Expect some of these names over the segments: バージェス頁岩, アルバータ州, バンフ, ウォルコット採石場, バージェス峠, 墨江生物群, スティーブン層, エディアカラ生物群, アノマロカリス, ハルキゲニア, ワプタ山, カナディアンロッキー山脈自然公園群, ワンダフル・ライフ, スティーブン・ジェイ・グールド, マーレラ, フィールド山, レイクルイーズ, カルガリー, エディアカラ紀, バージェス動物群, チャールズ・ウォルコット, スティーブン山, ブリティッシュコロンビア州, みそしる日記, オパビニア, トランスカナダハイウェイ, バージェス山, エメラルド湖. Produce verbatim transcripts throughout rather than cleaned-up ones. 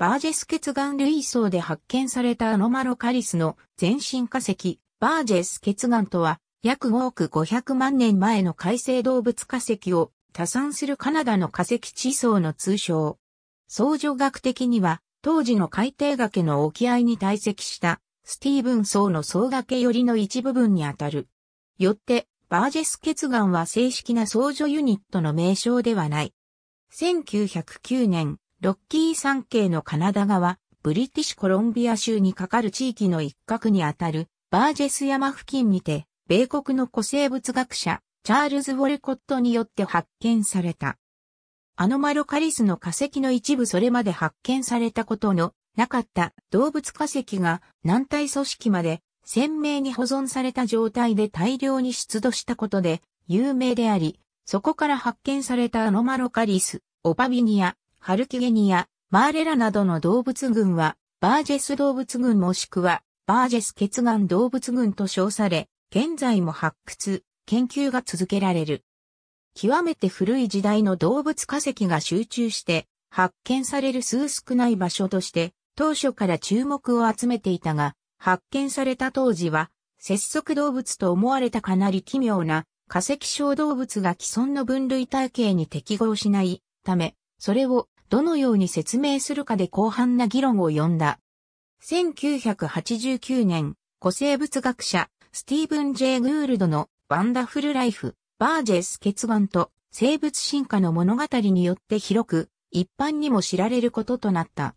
バージェス頁岩類層で発見されたアノマロカリスの全身化石、バージェス頁岩とは、約ごおくごひゃくまんねんまえの海生動物化石を多産するカナダの化石地層の通称。層序学的には、当時の海底崖の沖合に堆積した、スティーブン層の層崖寄りの一部分にあたる。よって、バージェス頁岩は正式な層序ユニットの名称ではない。せんきゅうひゃくきゅうねん、ロッキー山系のカナダ側、ブリティッシュコロンビア州にかかる地域の一角にあたる、バージェス山付近にて、米国の古生物学者、チャールズ・ウォルコットによって発見された。アノマロカリスの化石の一部それまで発見されたことのなかった動物化石が軟体組織まで鮮明に保存された状態で大量に出土したことで有名であり、そこから発見されたアノマロカリス、オパビニア、ハルキゲニア、マーレラなどの動物群はバージェス動物群もしくはバージェス頁岩動物群と称され、現在も発掘、研究が続けられる。極めて古い時代の動物化石が集中して発見される数少ない場所として当初から注目を集めていたが、発見された当時は節足動物と思われたかなり奇妙な化石小動物が既存の分類体系に適合しないため、それをどのように説明するかで広範な議論を呼んだ。せんきゅうひゃくはちじゅうきゅうねん、古生物学者スティーブン・ジェイ・グールドのワンダフル・ライフ、バージェス頁岩と生物進化の物語によって広く一般にも知られることとなった。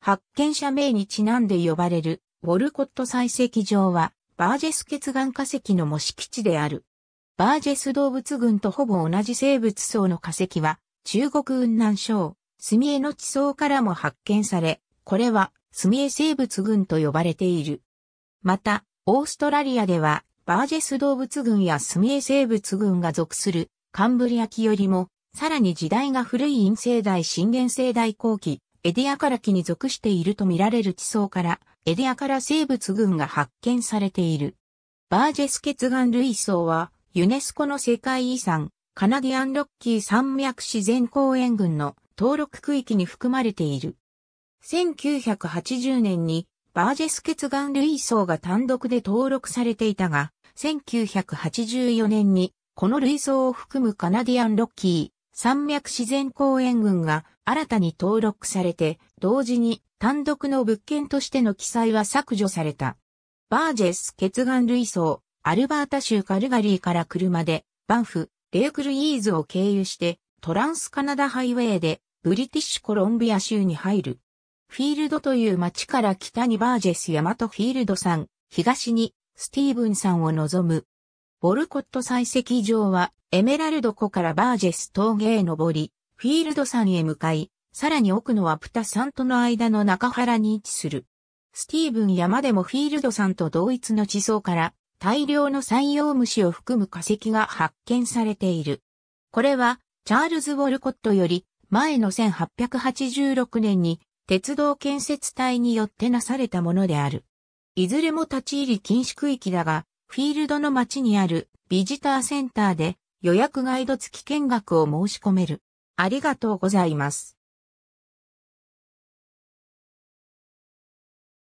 発見者名にちなんで呼ばれるウォルコット採石場はバージェス頁岩化石の模式地である。バージェス動物群とほぼ同じ生物層の化石は中国雲南省、墨江の地層からも発見され、これは墨江生物群と呼ばれている。また、オーストラリアではバージェス動物群や墨江生物群が属するカンブリア紀よりも、さらに時代が古い陰生代新原生代後期、エディアカラ紀に属していると見られる地層から、エディアカラ生物群が発見されている。バージェス頁岩類層は、ユネスコの世界遺産、カナディアンロッキー山脈自然公園群の登録区域に含まれている。せんきゅうひゃくはちじゅうねんに、バージェス頁岩類層が単独で登録されていたが、せんきゅうひゃくはちじゅうよねんにこの類層を含むカナディアンロッキー山脈自然公園群が新たに登録されて、同時に単独の物件としての記載は削除された。バージェス頁岩類層、アルバータ州カルガリーから車でバンフ、レイクルイーズを経由してトランスカナダハイウェイでブリティッシュコロンビア州に入る。フィールドという町から北にバージェス山とフィールド山、東にスティーブン山を望む。ウォルコット採石場はエメラルド湖からバージェス峠へ登り、フィールド山へ向かい、さらに奥のワプタ山との間の中原に位置する。スティーブン山でもフィールド山と同一の地層から大量の三葉虫を含む化石が発見されている。これはチャールズ・ウォルコットより前のせんはっぴゃくはちじゅうろくねんに鉄道建設隊によってなされたものである。いずれも立ち入り禁止区域だが、フィールドの町にあるビジターセンターで予約ガイド付き見学を申し込める。ありがとうございます。